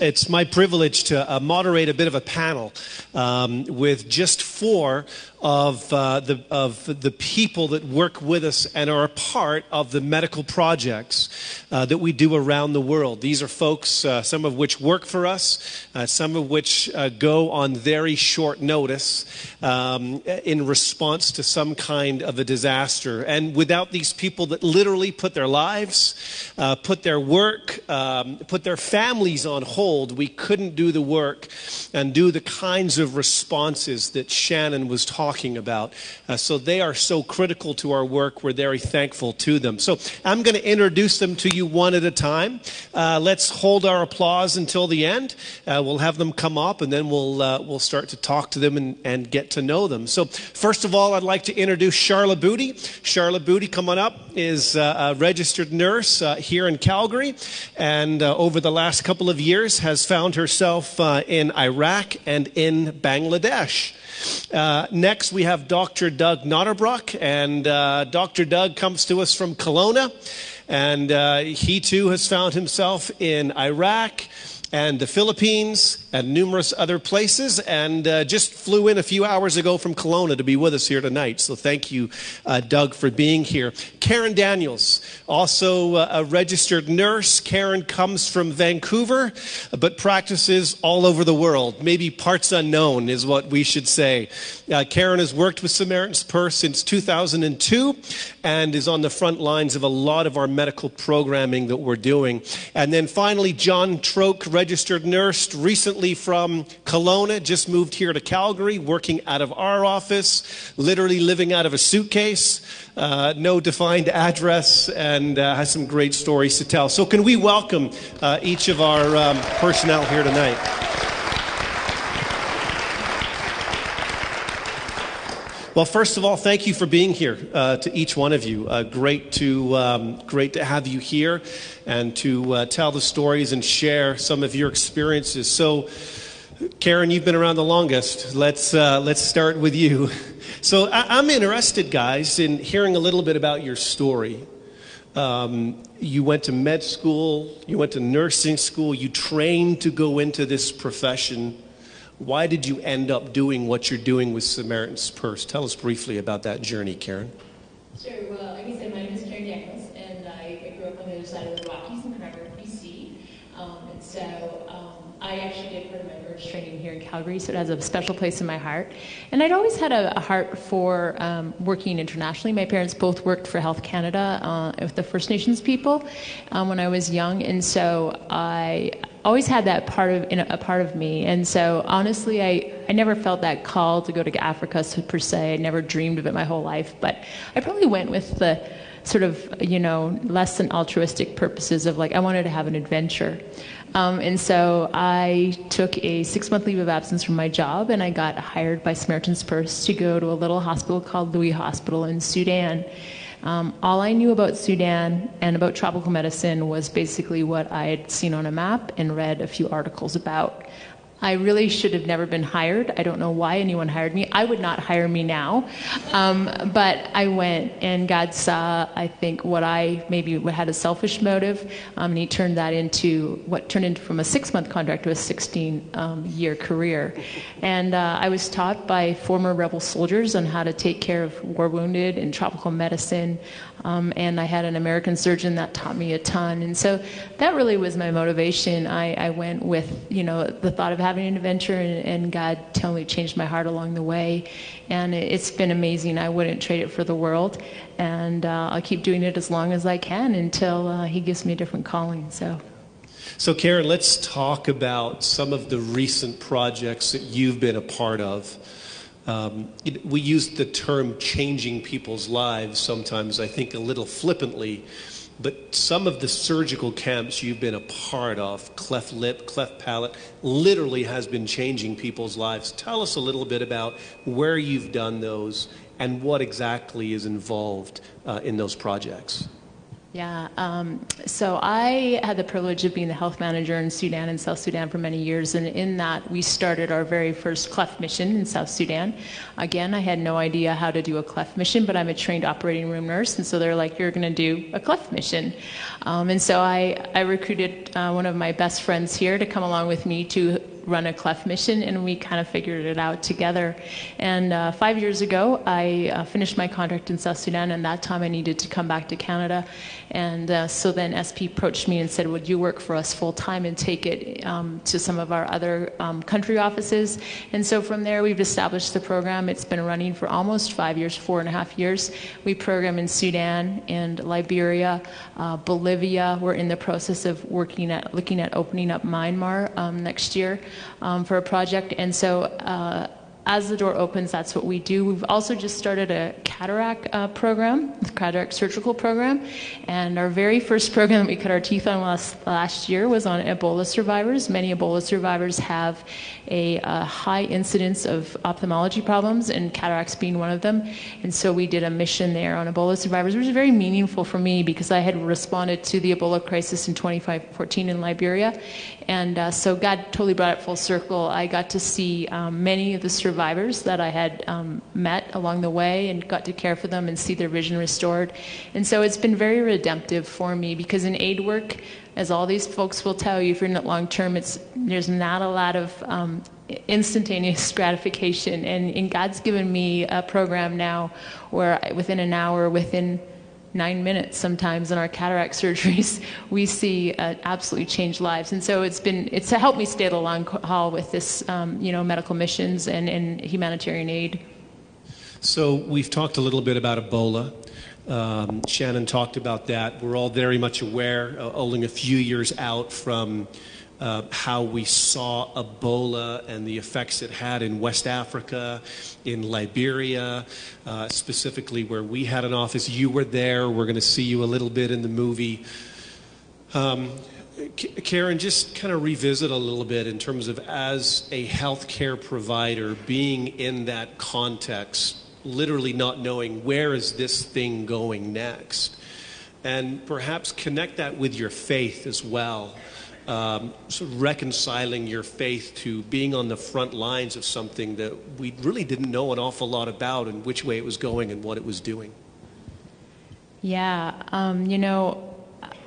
It's my privilege to moderate a bit of a panel with just four of the people that work with us and are a part of the medical projects that we do around the world. These are folks, some of which work for us, some of which go on very short notice in response to some kind of a disaster. And without these people that literally put their lives, put their work, put their families on hold, we couldn't do the work and do the kinds of responses that Shannon was talking about. So they are so critical to our work. We're very thankful to them. So I'm going to introduce them to you one at a time. Let's hold our applause until the end. We'll have them come up and then we'll start to talk to them and get to know them. So first of all, I'd like to introduce Charla Booty. Charla Booty, come on up, is a registered nurse here in Calgary, and over the last couple of years has found herself in Iraq and in Bangladesh. Next, we have Dr. Doug Notterbrock, and Dr. Doug comes to us from Kelowna, and he too has found himself in Iraq and the Philippines and numerous other places, and just flew in a few hours ago from Kelowna to be with us here tonight. So thank you, Doug, for being here. Karen Daniels, also a registered nurse. Karen comes from Vancouver, but practices all over the world. Maybe parts unknown is what we should say. Karen has worked with Samaritan's Purse since 2002 and is on the front lines of a lot of our medical programming that we're doing. And then finally, John Troak, registered nurse, recently from Kelowna, just moved here to Calgary, working out of our office, literally living out of a suitcase, no defined address, and has some great stories to tell. So can we welcome each of our personnel here tonight? Well, first of all, thank you for being here, to each one of you. Great to have you here and to tell the stories and share some of your experiences. So, Karen, you've been around the longest. Let's start with you. So I'm interested, guys, in hearing a little bit about your story. You went to med school, you went to nursing school, you trained to go into this profession. Why did you end up doing what you're doing with Samaritan's Purse? Tell us briefly about that journey, Karen. Sure. Well, like you said, my name is Karen Daniels, and I grew up on the other side of the Rockies in Niagara, BC. And so I actually did part of my nurse training here in Calgary, so it has a special place in my heart. And I'd always had a heart for working internationally. My parents both worked for Health Canada with the First Nations people when I was young, and so I always had that part of me. And so honestly, I never felt that call to go to Africa per se. I never dreamed of it my whole life, but I probably went with the sort of, you know, less than altruistic purposes of like, I wanted to have an adventure. And so I took a 6-month leave of absence from my job, and I got hired by Samaritan's Purse to go to a little hospital called Loui Hospital in Sudan. All I knew about Sudan and about tropical medicine was basically what I had seen on a map and read a few articles about. I really should have never been hired. I don't know why anyone hired me. I would not hire me now. But I went, and God saw, I think, what I maybe had a selfish motive, and he turned that into what turned into from a 6-month contract to a 16-year career. And I was taught by former rebel soldiers on how to take care of war wounded and tropical medicine. And I had an American surgeon that taught me a ton. And so that really was my motivation. I went with, you know, the thought of having an adventure, and God totally changed my heart along the way. And it's been amazing. I wouldn't trade it for the world. And I'll keep doing it as long as I can until he gives me a different calling. So Karen, let's talk about some of the recent projects that you've been a part of. We use the term changing people's lives sometimes, I think a little flippantly, but some of the surgical camps you've been a part of, cleft lip, cleft palate, literally has been changing people's lives. Tell us a little bit about where you've done those and what exactly is involved in those projects. Yeah, so I had the privilege of being the health manager in Sudan and South Sudan for many years, and in that we started our very first cleft mission in South Sudan. Again, I had no idea how to do a cleft mission, but I'm a trained operating room nurse, and so they're like, you're gonna do a cleft mission. And so I recruited one of my best friends here to come along with me to run a cleft mission, and we kind of figured it out together. And 5 years ago, I finished my contract in South Sudan, and that time I needed to come back to Canada. And so then SP approached me and said, would you work for us full time and take it to some of our other country offices? And so from there, we've established the program. It's been running for almost 5 years, 4.5 years. We program in Sudan and Liberia, Bolivia. We're in the process of looking at opening up Myanmar next year. For a project, and so as the door opens, that's what we do. We've also just started a cataract program, the cataract surgical program, and our very first program that we cut our teeth on last year was on Ebola survivors. Many Ebola survivors have a high incidence of ophthalmology problems, and cataracts being one of them, and so we did a mission there on Ebola survivors, which was very meaningful for me because I had responded to the Ebola crisis in 2014 in Liberia, and so God totally brought it full circle. I got to see many of the survivors that I had met along the way and got to care for them and see their vision restored. And so it's been very redemptive for me because in aid work, as all these folks will tell you, if you're in it long term, there's not a lot of instantaneous gratification. And God's given me a program now where within an hour, within 9 minutes sometimes in our cataract surgeries, we see absolutely changed lives. And so it's helped me stay the long haul with this, you know, medical missions and humanitarian aid. So we've talked a little bit about Ebola. Shannon talked about that. We're all very much aware, only a few years out from how we saw Ebola and the effects it had in West Africa, in Liberia, specifically where we had an office. You were there. We're going to see you a little bit in the movie. Karen, just kind of revisit a little bit in terms of as a healthcare provider being in that context, literally not knowing where is this thing going next, and perhaps connect that with your faith as well. Sort of reconciling your faith to being on the front lines of something that we really didn't know an awful lot about and which way it was going and what it was doing. Yeah, you know,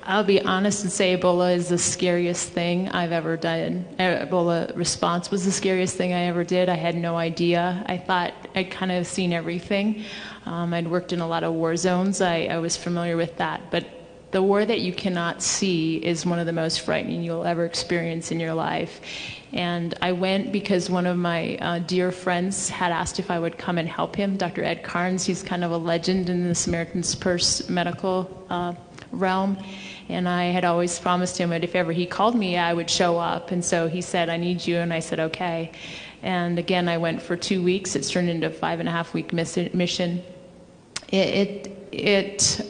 I'll be honest and say Ebola is the scariest thing I've ever done. Ebola response was the scariest thing I ever did. I had no idea. I thought I'd kind of seen everything. I'd worked in a lot of war zones. I was familiar with that, but the war that you cannot see is one of the most frightening you'll ever experience in your life. And I went because one of my dear friends had asked if I would come and help him, Dr. Ed Carnes. He's kind of a legend in the Samaritan's Purse medical realm. And I had always promised him that if ever he called me, I would show up. And so he said, I need you. And I said, okay. And again, I went for 2 weeks. It's turned into a 5.5 week mission. It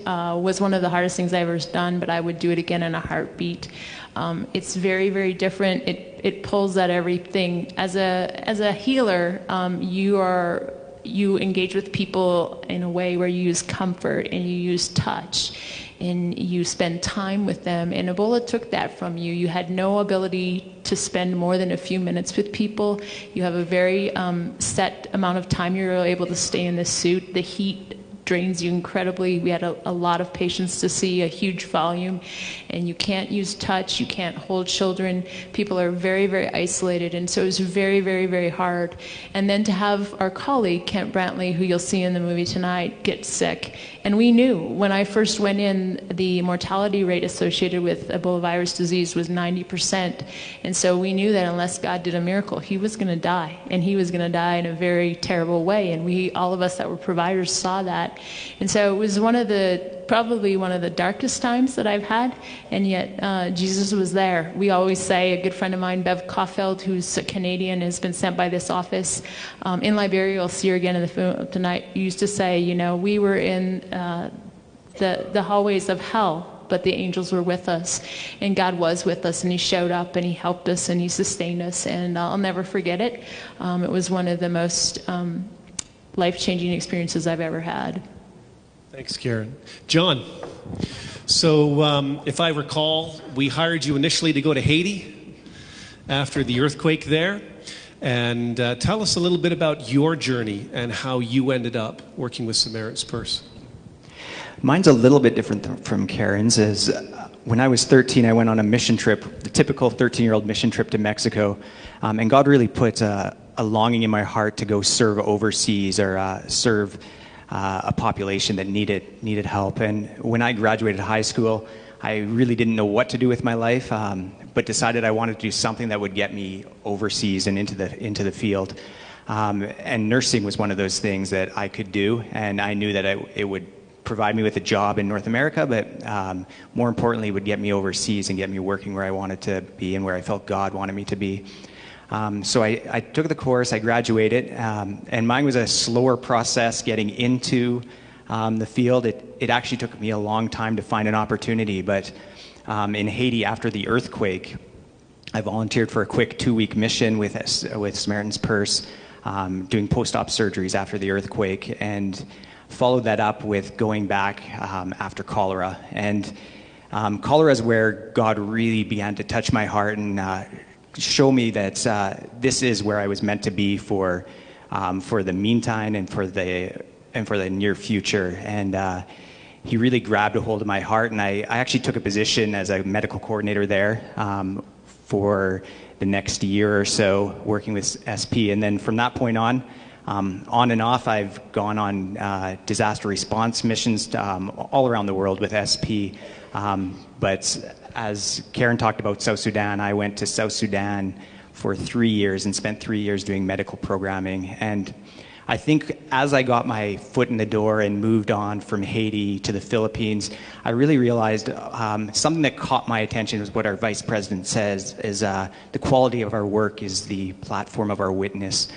was one of the hardest things I've ever done, but I would do it again in a heartbeat. It's very, very different. It pulls at everything. As a healer, you engage with people in a way where you use comfort and you use touch and you spend time with them, and Ebola took that from you. You had no ability to spend more than a few minutes with people. You have a very set amount of time you're able to stay in the suit. The heat drains you incredibly. We had a lot of patients to see, a huge volume, and you can't use touch, you can't hold children. People are very, very isolated, and so it was very, very, very hard. And then to have our colleague, Kent Brantly, who you'll see in the movie tonight, get sick. And we knew, when I first went in, the mortality rate associated with Ebola virus disease was 90%, and so we knew that unless God did a miracle, he was gonna die, and he was gonna die in a very terrible way, and we, all of us that were providers, saw that. And so it was probably one of the darkest times that I've had, and yet Jesus was there. We always say, a good friend of mine, Bev Caulfield, who's a Canadian, has been sent by this office in Liberia. You'll see her again in the film tonight. Used to say, you know, we were in the hallways of hell, but the angels were with us, and God was with us, and he showed up, and he helped us, and he sustained us, and I'll never forget it. It was one of the most life-changing experiences I've ever had. Thanks, Karen. John, So if I recall, we hired you initially to go to Haiti after the earthquake there. And tell us a little bit about your journey and how you ended up working with Samaritan's Purse. Mine's a little bit different from Karen's. Is when I was 13, I went on a mission trip, the typical 13-year-old mission trip to Mexico. And God really put a longing in my heart to go serve overseas or serve a population that needed help. And when I graduated high school, I really didn't know what to do with my life, but decided I wanted to do something that would get me overseas and into the field. And nursing was one of those things that I could do, and I knew that it would provide me with a job in North America, but more importantly, would get me overseas and get me working where I wanted to be and where I felt God wanted me to be. So I took the course, I graduated, and mine was a slower process getting into the field. It actually took me a long time to find an opportunity, but in Haiti after the earthquake, I volunteered for a quick 2-week mission with Samaritan's Purse, doing post-op surgeries after the earthquake, and followed that up with going back after cholera. And cholera is where God really began to touch my heart and show me that this is where I was meant to be for the meantime and for the near future. And he really grabbed a hold of my heart, and I actually took a position as a medical coordinator there for the next year or so, working with SP. And then from that point on and off, I've gone on disaster response missions all around the world with SP. But as Karen talked about South Sudan, I went to South Sudan for 3 years and spent 3 years doing medical programming. And I think as I got my foot in the door and moved on from Haiti to the Philippines, I really realized something that caught my attention was what our vice president says is the quality of our work is the platform of our witness.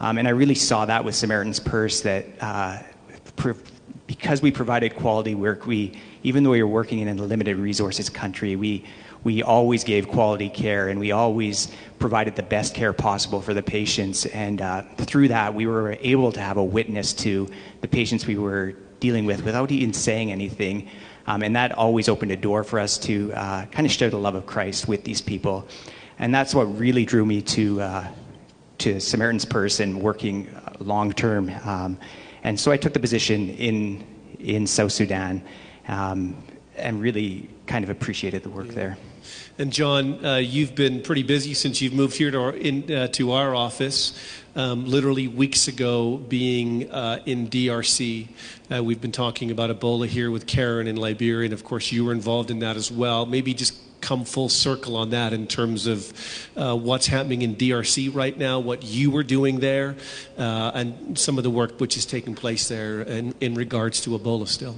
And I really saw that with Samaritan's Purse, that because we provided quality work, even though we were working in a limited resources country, we always gave quality care, and we always provided the best care possible for the patients. And through that, we were able to have a witness to the patients we were dealing with without even saying anything. And that always opened a door for us to kind of share the love of Christ with these people. And that's what really drew me to Samaritan's Purse and working long-term. And so I took the position in South Sudan, and really kind of appreciated the work there. And John, you've been pretty busy since you've moved here to our office. Literally weeks ago, being in DRC, we've been talking about Ebola here with Karen in Liberia, and of course you were involved in that as well. Maybe just come full circle on that in terms of what's happening in DRC right now, what you were doing there, and some of the work which is taking place there in regards to Ebola still.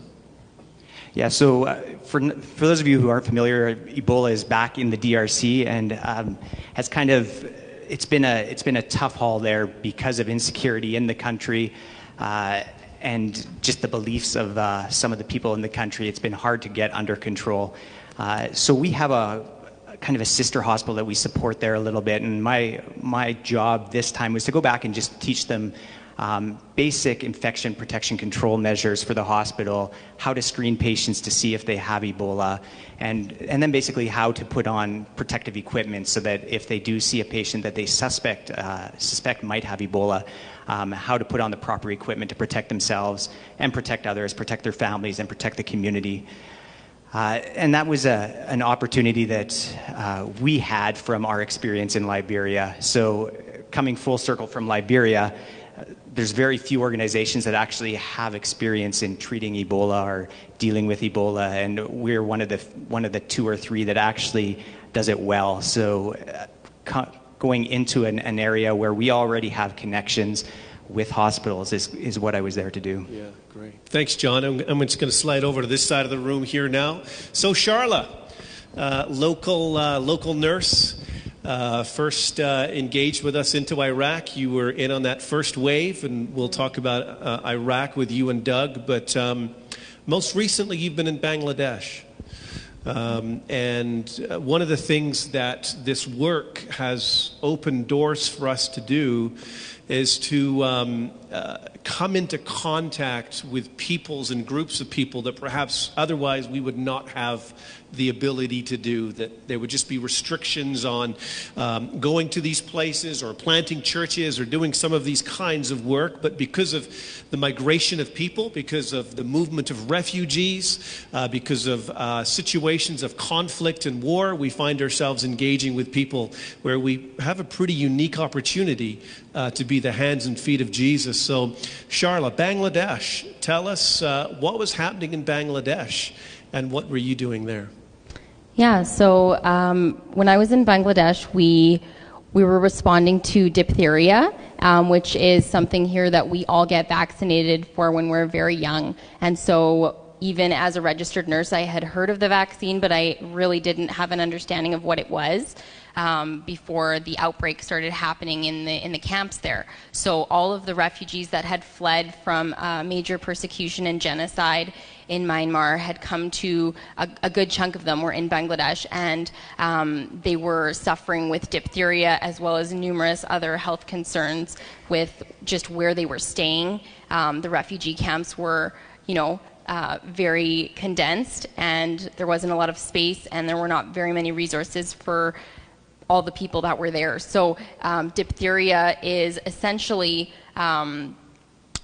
Yeah, so for those of you who aren't familiar, Ebola is back in the DRC and has kind of, it's been a tough haul there because of insecurity in the country and just the beliefs of some of the people in the country. It's been hard to get under control. So we have a kind of a sister hospital that we support there a little bit, and my job this time was to go back and just teach them basic infection protection control measures for the hospital, how to screen patients to see if they have Ebola, and then basically how to put on protective equipment so that if they do see a patient that they suspect might have Ebola, how to put on the proper equipment to protect themselves and protect others, protect their families, and protect the community. And that was an opportunity that we had from our experience in Liberia. So coming full circle from Liberia, there's very few organizations that actually have experience in treating Ebola or dealing with Ebola, and we're one of the 2 or 3 that actually does it well. So going into an area where we already have connections with hospitals is what I was there to do. Yeah, great. Thanks, John. I'm just going to slide over to this side of the room here now. So Charla, local nurse, first engaged with us into Iraq. You were in on that first wave, and we'll talk about Iraq with you and Doug, but most recently you've been in Bangladesh. And one of the things that this work has opened doors for us to do is to come into contact with peoples and groups of people that perhaps otherwise we would not have the ability to do, that there would just be restrictions on going to these places or planting churches or doing some of these kinds of work. But because of the migration of people, because of the movement of refugees, because of situations of conflict and war, we find ourselves engaging with people where we have a pretty unique opportunity to be the hands and feet of Jesus. So Charla, Bangladesh, tell us what was happening in Bangladesh and what were you doing there? Yeah, so when I was in Bangladesh, we were responding to diphtheria, which is something here that we all get vaccinated for when we're very young. And so even as a registered nurse, I had heard of the vaccine, but I really didn't have an understanding of what it was before the outbreak started happening in the camps there. So all of the refugees that had fled from major persecution and genocide in Myanmar had come to, a good chunk of them were in Bangladesh, and they were suffering with diphtheria as well as numerous other health concerns with just where they were staying. The refugee camps were, you know, very condensed, and there wasn't a lot of space, and there were not very many resources for all the people that were there. So diphtheria is essentially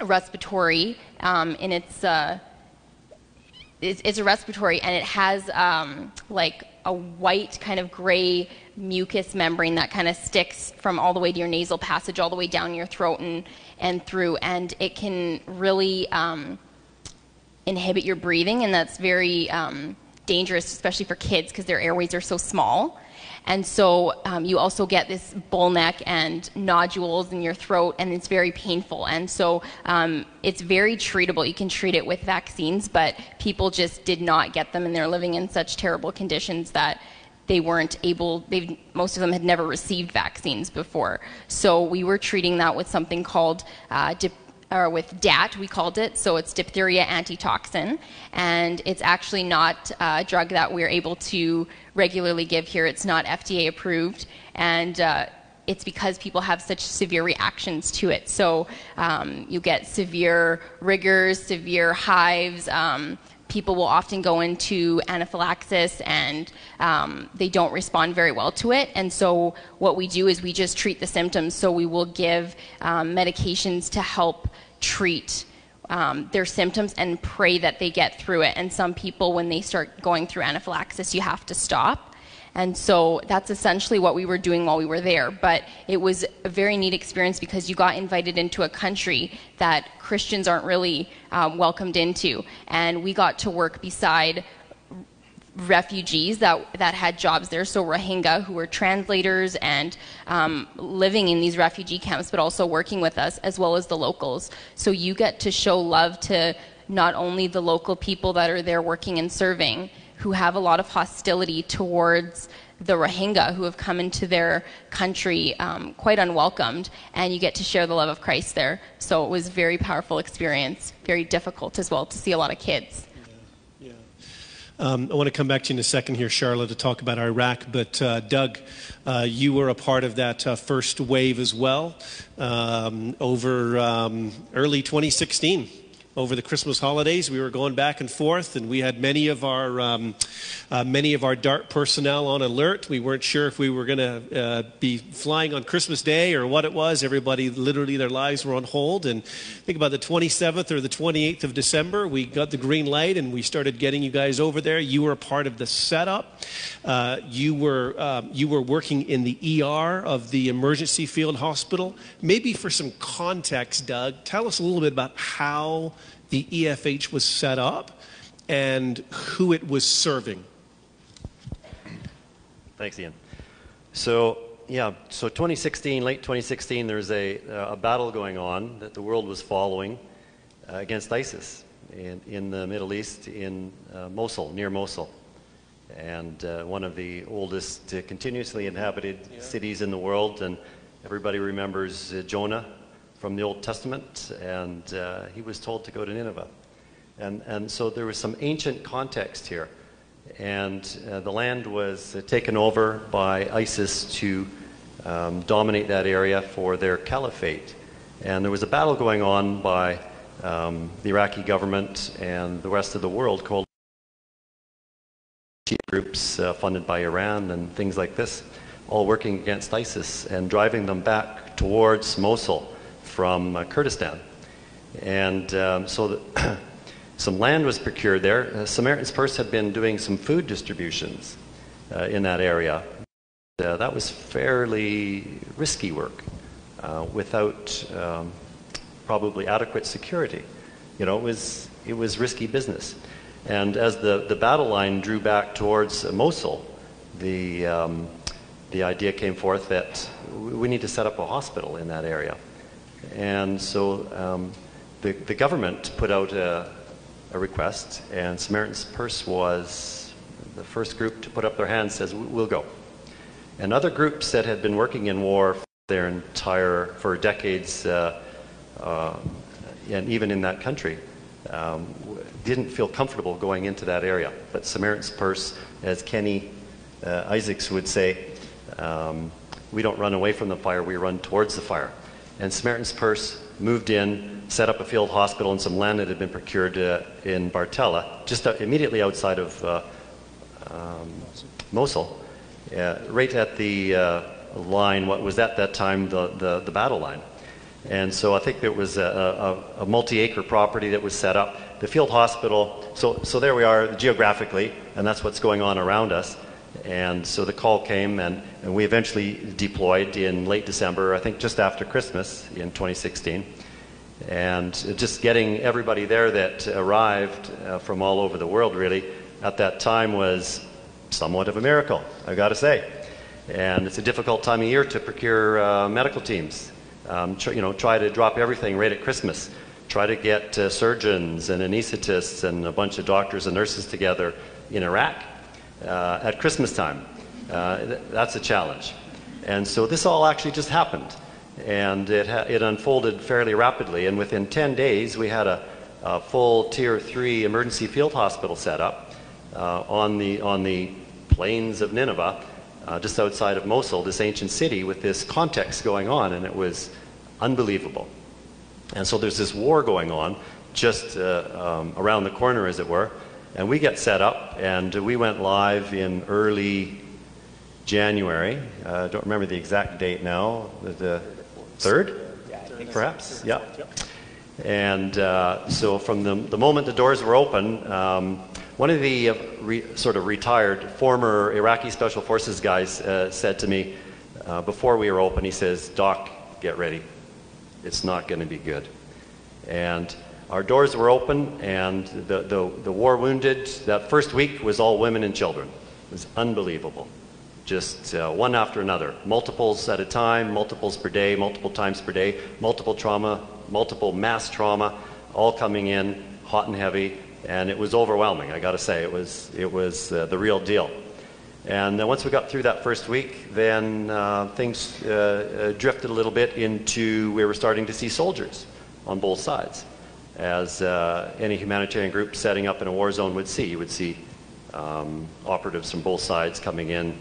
respiratory in its it's a respiratory, and it has like a white kind of gray mucous membrane that kind of sticks from all the way to your nasal passage, all the way down your throat and through, and it can really inhibit your breathing, and that's very dangerous, especially for kids because their airways are so small. And so you also get this bull neck and nodules in your throat, and it's very painful. And so it's very treatable. You can treat it with vaccines, but people just did not get them, and they're living in such terrible conditions that they weren't able, most of them had never received vaccines before. So we were treating that with something called with DAT, we called it. So it's diphtheria antitoxin, and it's actually not a drug that we're able to regularly give here. It's not FDA approved, and it's because people have such severe reactions to it. So you get severe rigors, severe hives. People will often go into anaphylaxis, and they don't respond very well to it. And so what we do is we just treat the symptoms. So we will give medications to help treat their symptoms and pray that they get through it. And some people, when they start going through anaphylaxis, you have to stop. And so that's essentially what we were doing while we were there. But it was a very neat experience because you got invited into a country that Christians aren't really welcomed into. And we got to work beside refugees that had jobs there. So Rohingya, who were translators and living in these refugee camps, but also working with us, as well as the locals. So you get to show love to not only the local people that are there working and serving, who have a lot of hostility towards the Rohingya who have come into their country quite unwelcomed, and you get to share the love of Christ there. So it was a very powerful experience, very difficult as well to see a lot of kids. Yeah. I want to come back to you in a second here, Charla, to talk about Iraq, but Doug, you were a part of that first wave as well over early 2016. Over the Christmas holidays, we were going back and forth, and we had many of our DART personnel on alert. We weren't sure if we were going to be flying on Christmas Day or what it was. Everybody, literally, their lives were on hold. And I think about the 27th or the 28th of December, we got the green light, and we started getting you guys over there. You were a part of the setup. You were working in the ER of the emergency field hospital. Maybe for some context, Doug, tell us a little bit about how the EFH was set up and who it was serving. Thanks, Ian. So, yeah, so 2016, late 2016, there was a battle going on that the world was following against ISIS in the Middle East, in Mosul, near Mosul, and one of the oldest continuously inhabited cities in the world. And everybody remembers Jonah from the Old Testament, and he was told to go to Nineveh. And so there was some ancient context here, and the land was taken over by ISIS to dominate that area for their caliphate. And there was a battle going on by the Iraqi government and the rest of the world called groups funded by Iran and things like this, all working against ISIS and driving them back towards Mosul from Kurdistan. And so that some land was procured there. Samaritan's Purse had been doing some food distributions in that area. That was fairly risky work without probably adequate security. You know, it was risky business. And as the battle line drew back towards Mosul, the idea came forth that we need to set up a hospital in that area. And so the government put out a request, and Samaritan's Purse was the first group to put up their hand, says, we'll go. And other groups that had been working in war for decades, and even in that country, didn't feel comfortable going into that area. But Samaritan's Purse, as Kenny Isaacs would say, we don't run away from the fire, we run towards the fire. And Samaritan's Purse moved in, set up a field hospital and some land that had been procured in Bartella, just immediately outside of Mosul, right at the line, what was at that time the battle line. And so I think there was a multi-acre property that was set up, the field hospital. So there we are geographically, and that's what's going on around us. And so the call came, and we eventually deployed in late December, I think just after Christmas in 2016. And just getting everybody there that arrived from all over the world, really, at that time was somewhat of a miracle, I gotta say. And it's a difficult time of year to procure medical teams. Try to drop everything right at Christmas. Try to get surgeons and anesthetists and a bunch of doctors and nurses together in Iraq at Christmas time. That's a challenge. And so this all actually just happened. And it unfolded fairly rapidly. And within 10 days, we had a full Tier 3 emergency field hospital set up on the plains of Nineveh. Just outside of Mosul, this ancient city, with this context going on, and it was unbelievable. And so there's this war going on just around the corner, as it were, and we get set up, and we went live in early January. I don't remember the exact date now, the 3rd, perhaps? Yeah. And so from the moment the doors were open, one of the retired former Iraqi Special Forces guys said to me before we were open, he says, "Doc, get ready. It's not going to be good." And our doors were open, and the war wounded, that first week was all women and children. It was unbelievable. Just one after another, multiples at a time, multiples per day, multiple times per day, multiple trauma, multiple mass trauma, all coming in hot and heavy. And it was overwhelming, I gotta say. It was the real deal. And then once we got through that first week, then things drifted a little bit into, we were starting to see soldiers on both sides, as any humanitarian group setting up in a war zone would see. You would see operatives from both sides coming in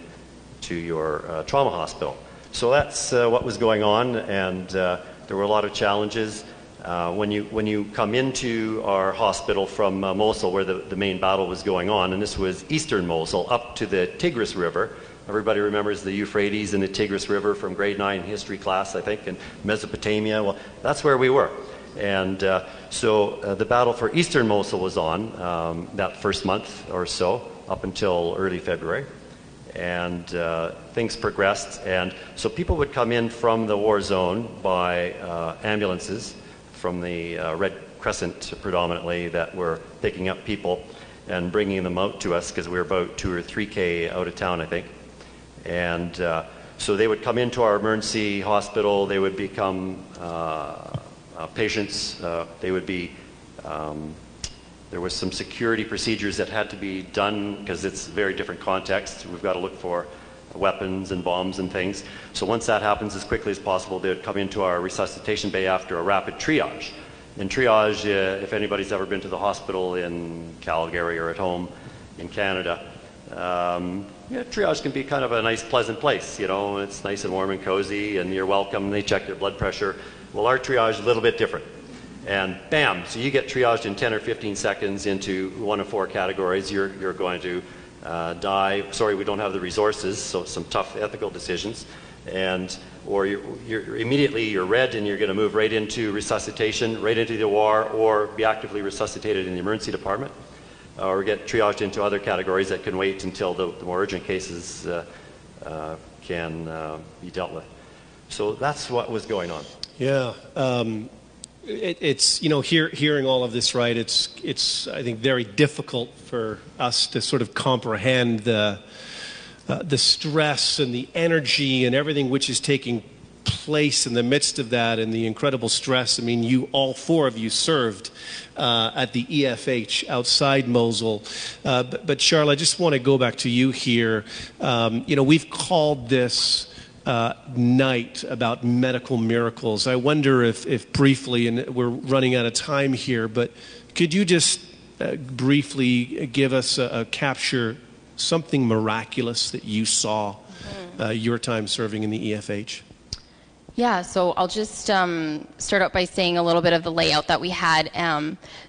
to your trauma hospital. So that's what was going on, and there were a lot of challenges. When you come into our hospital from Mosul, where the main battle was going on, and this was eastern Mosul up to the Tigris River. Everybody remembers the Euphrates and the Tigris River from grade 9 history class, I think, and Mesopotamia. Well, that's where we were. And so the battle for eastern Mosul was on that first month or so, up until early February. And things progressed. And so people would come in from the war zone by ambulances, from the Red Crescent predominantly, that were picking up people and bringing them out to us, because we were about 2 or 3K out of town, I think. And so they would come into our emergency hospital, they would become patients, they would be, there was some security procedures that had to be done, because it's a very different context. We've got to look for weapons and bombs and things. So once that happens, as quickly as possible, they would come into our resuscitation bay after a rapid triage. And triage, if anybody's ever been to the hospital in Calgary or at home in Canada, yeah, triage can be kind of a nice, pleasant place. You know, it's nice and warm and cozy, and you're welcome, and they check their blood pressure. Well, our triage is a little bit different. And bam, so you get triaged in 10 or 15 seconds into one of four categories. You're going to die. Sorry, we don't have the resources, so some tough ethical decisions. And or you're immediately you're red and you're going to move right into resuscitation, right into the OR, or be actively resuscitated in the emergency department, or get triaged into other categories that can wait until the more urgent cases can be dealt with. So that's what was going on. Yeah. It's, you know, hearing all of this, right, it's I think very difficult for us to sort of comprehend the stress and the energy and everything which is taking place in the midst of that, and the incredible stress. I mean, you, all four of you served at the EFH outside Mosul. But Charla, I just want to go back to you here. You know, we've called this night about medical miracles. I wonder if briefly, and we're running out of time here, but could you just briefly give us a capture, something miraculous that you saw your time serving in the EFH? Yeah, so I'll just start out by saying a little bit of the layout that we had.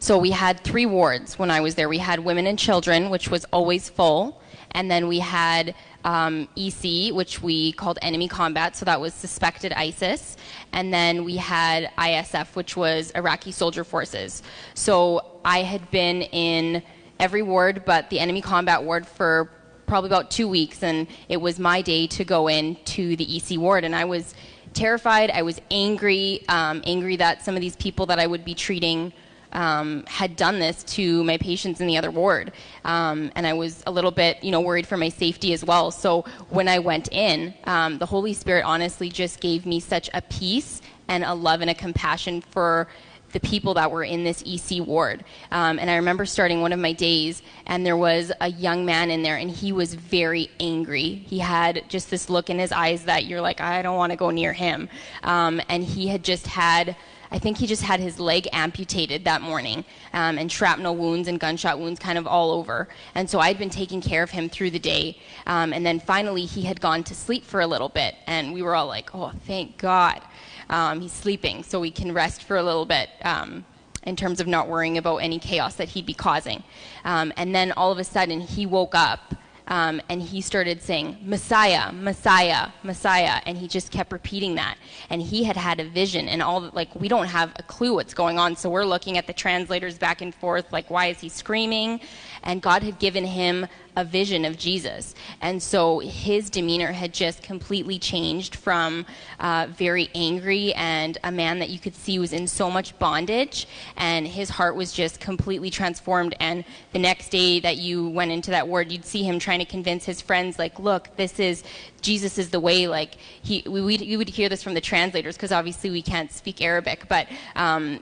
So we had three wards when I was there. We had women and children, which was always full, and then we had EC, which we called enemy combat, so that was suspected ISIS, and then we had ISF, which was Iraqi soldier forces. So I had been in every ward but the enemy combat ward for probably about 2 weeks, and it was my day to go in to the EC ward, and I was terrified. I was angry, angry that some of these people that I would be treating had done this to my patients in the other ward, and I was a little bit, you know, worried for my safety as well. So when I went in, the Holy Spirit honestly just gave me such a peace and a love and a compassion for the people that were in this EC ward. And I remember starting one of my days, and there was a young man in there, and he was very angry. He had just this look in his eyes that you're like, I don't want to go near him. And he had just had, I think he just had his leg amputated that morning, and shrapnel wounds and gunshot wounds kind of all over. And so I'd been taking care of him through the day. And then finally he had gone to sleep for a little bit, and we were all like, oh, thank God. He's sleeping, so we can rest for a little bit in terms of not worrying about any chaos that he'd be causing. And then all of a sudden, he woke up, and he started saying, Messiah, Messiah, Messiah, and he just kept repeating that. And he had had a vision, and all, like, we don't have a clue what's going on, so we're looking at the translators back and forth, like, why is he screaming? And God had given him a vision of Jesus. And so his demeanor had just completely changed from very angry and a man that you could see was in so much bondage, and his heart was just completely transformed. And the next day that you went into that ward, you'd see him trying to convince his friends, like, look, this is, Jesus is the way. Like, we would hear this from the translators, because obviously we can't speak Arabic, but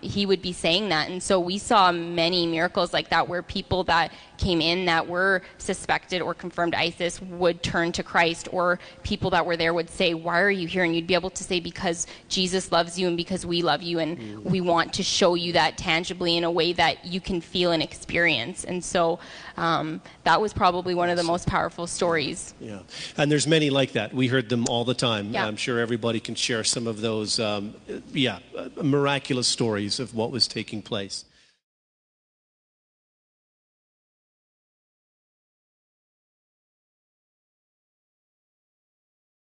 he would be saying that. And so we saw many miracles like that, where people that came in that were suspected or confirmed ISIS would turn to Christ, or people that were there would say, why are you here? And you'd be able to say, because Jesus loves you, and because we love you, and we want to show you that tangibly in a way that you can feel and experience. And so that was probably one of the most powerful stories. Yeah, and there's many like that. We heard them all the time. Yeah. I'm sure everybody can share some of those miraculous stories of what was taking place.